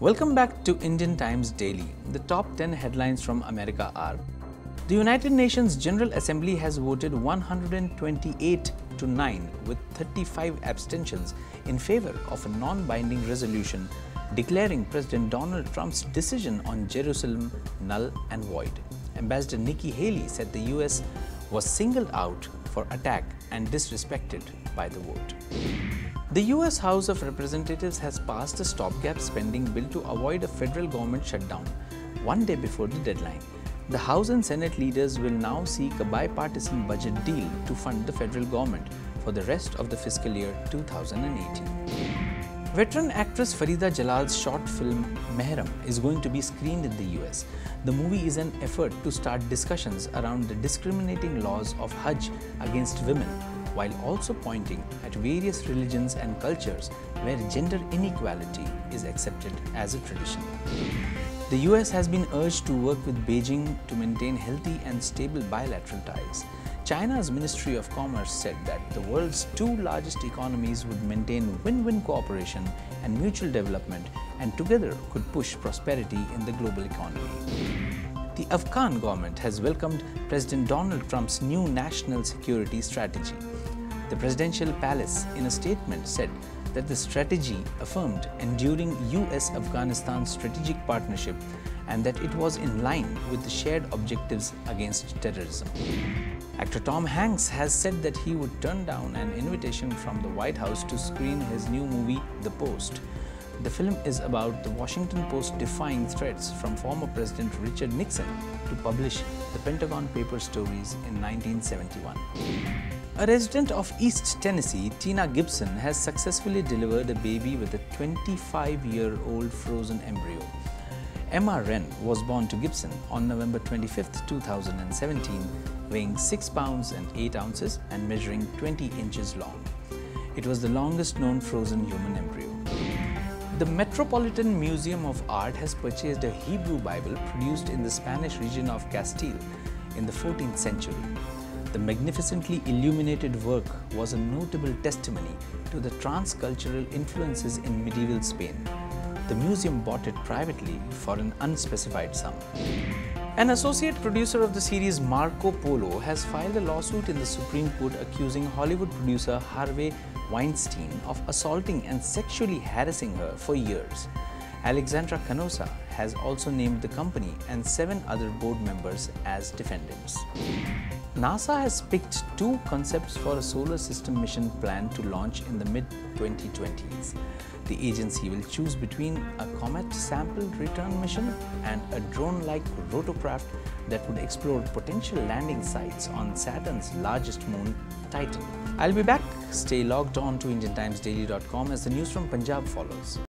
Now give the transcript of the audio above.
Welcome back to Indian Times Daily. The top 10 headlines from America are: the United Nations General Assembly has voted 128-9 with 35 abstentions in favor of a non-binding resolution declaring President Donald Trump's decision on Jerusalem null and void. Ambassador Nikki Haley said the US was singled out for attack and disrespected by the vote. The US House of Representatives has passed a stopgap spending bill to avoid a federal government shutdown, one day before the deadline. The House and Senate leaders will now seek a bipartisan budget deal to fund the federal government for the rest of the fiscal year 2018. Veteran actress Farida Jalal's short film Mehram is going to be screened in the US. The movie is an effort to start discussions around the discriminating laws of Hajj against women, while also pointing at various religions and cultures where gender inequality is accepted as a tradition. The US has been urged to work with Beijing to maintain healthy and stable bilateral ties. China's Ministry of Commerce said that the world's two largest economies would maintain win-win cooperation and mutual development, and together could push prosperity in the global economy. The Afghan government has welcomed President Donald Trump's new national security strategy. The presidential palace, in a statement, said that the strategy affirmed enduring US-Afghanistan strategic partnership and that it was in line with the shared objectives against terrorism. Actor Tom Hanks has said that he would turn down an invitation from the White House to screen his new movie, The Post. The film is about the Washington Post defying threats from former President Richard Nixon to publish the Pentagon Papers stories in 1971. A resident of East Tennessee, Tina Gibson, has successfully delivered a baby with a 25-year-old frozen embryo. Emma Wren was born to Gibson on November 25, 2017, weighing 6 pounds and 8 ounces and measuring 20 inches long. It was the longest known frozen human embryo. The Metropolitan Museum of Art has purchased a Hebrew Bible produced in the Spanish region of Castile in the 14th century. The magnificently illuminated work was a notable testimony to the transcultural influences in medieval Spain. The museum bought it privately for an unspecified sum. An associate producer of the series Marco Polo has filed a lawsuit in the Supreme Court accusing Hollywood producer Harvey Weinstein of assaulting and sexually harassing her for years. Alexandra Canosa has also named the company and 7 other board members as defendants. NASA has picked 2 concepts for a solar system mission planned to launch in the mid-2020s. The agency will choose between a comet sample return mission and a drone-like rotorcraft that would explore potential landing sites on Saturn's largest moon, Titan. I'll be back. Stay logged on to IndianTimesDaily.com as the news from Punjab follows.